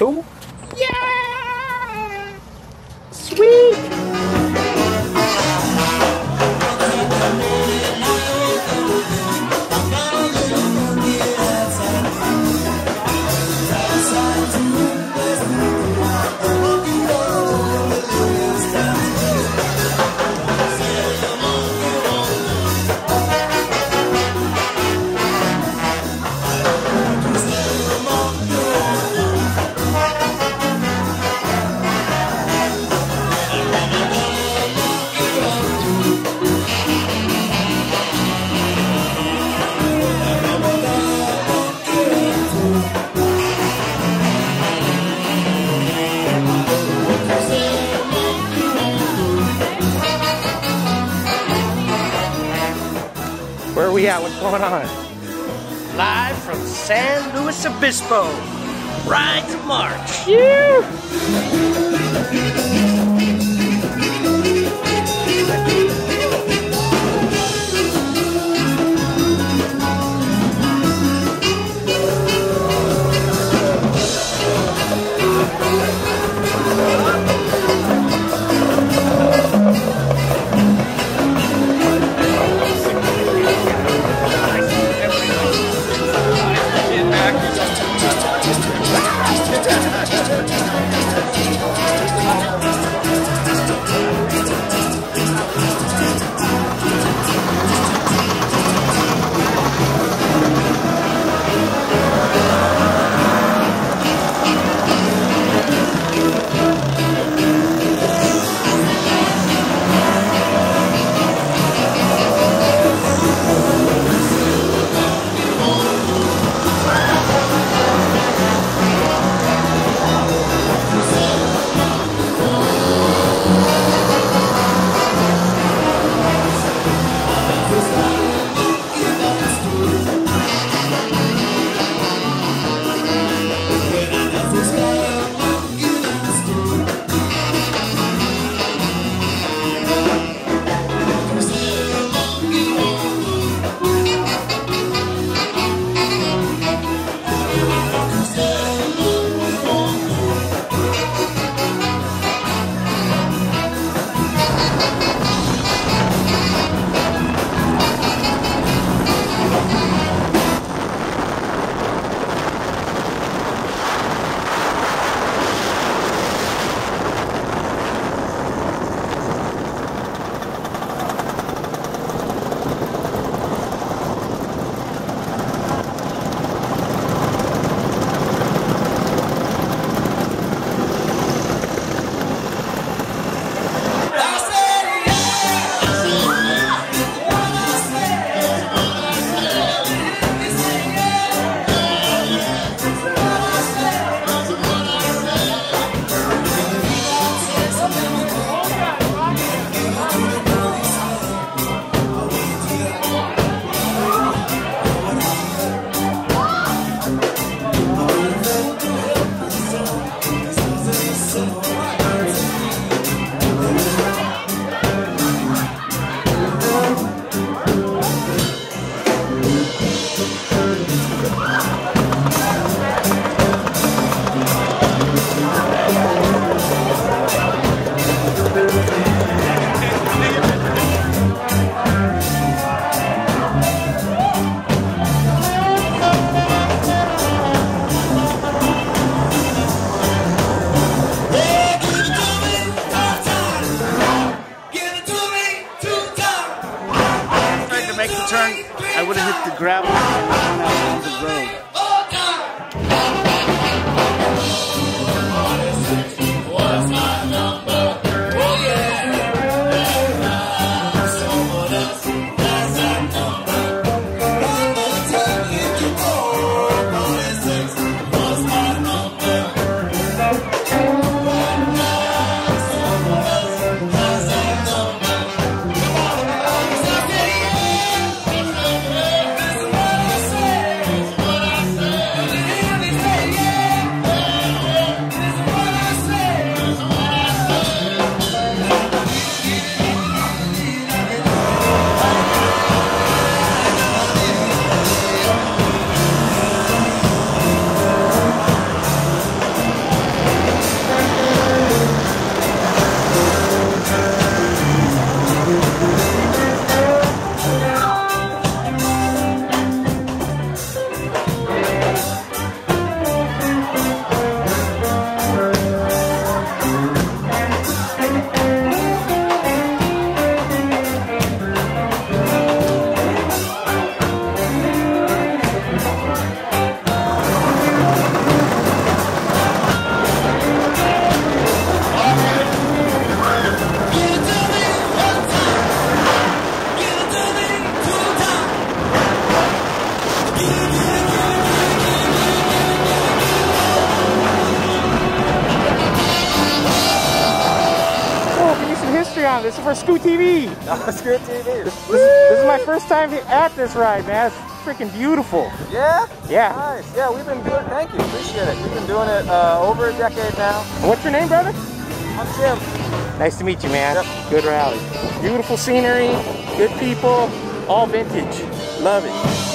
cool? Yeah! Sweet! Where are we at? What's going on? Live from San Luis Obispo, Rides of March. I would have hit the gravel on the road. on. This is for Scoot TV. Oh, Scoot TV. This is my first time at this ride, man. It's freaking beautiful. Yeah? Yeah. Nice. Yeah, we've been doing it. Thank you. Appreciate it. We've been doing it over a decade now. What's your name, brother? I'm Jim. Nice to meet you, man. Yep. Good rally. Beautiful scenery, good people, all vintage. Love it.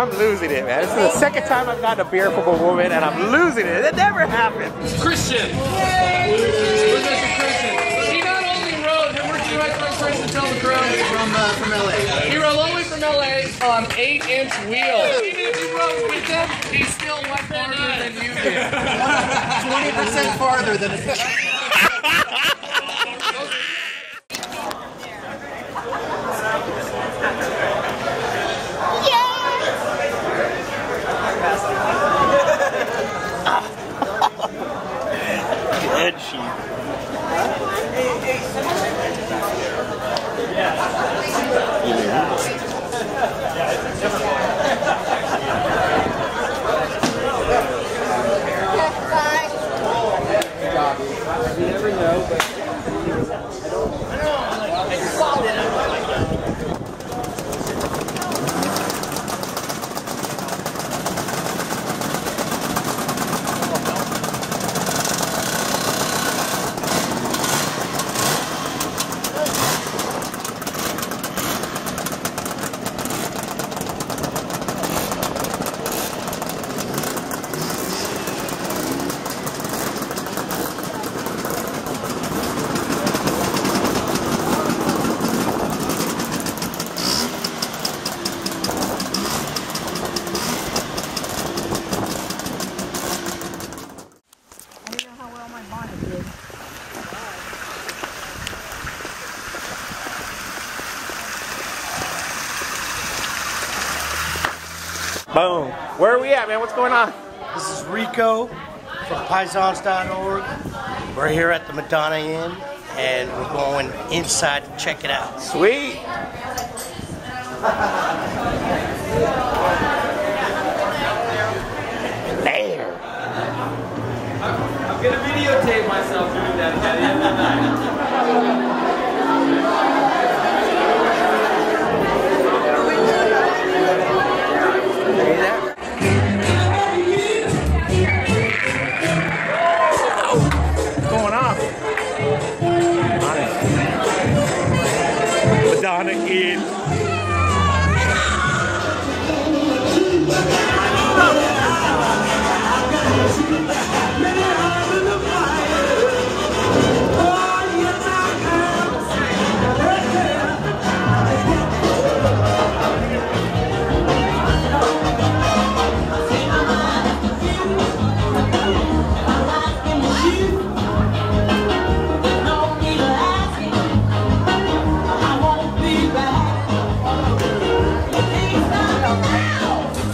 I'm losing it, man. This is the second time I've gotten a beer from a woman, and I'm losing it. It never happened. Christian. Christian. He not only rode, where'd you like Christian tell the crowd from LA? He rode all the way from LA on 8-inch wheels. He rode with them. He still went farther than you did. 20% farther than a boom. Where are we at, man? What's going on? This is Rico from paisans.org. We're here at the Madonna Inn, and we're going inside to check it out. Sweet. There. I'm gonna videotape myself doing that at the end of the night. Madonna Inn.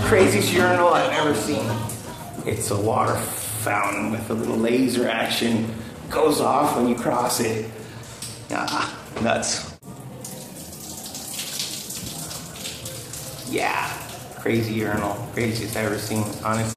Craziest urinal I've ever seen. It's a water fountain with a little laser action. Goes off when you cross it. Ah, nuts. Yeah, crazy urinal. Craziest I've ever seen, honestly.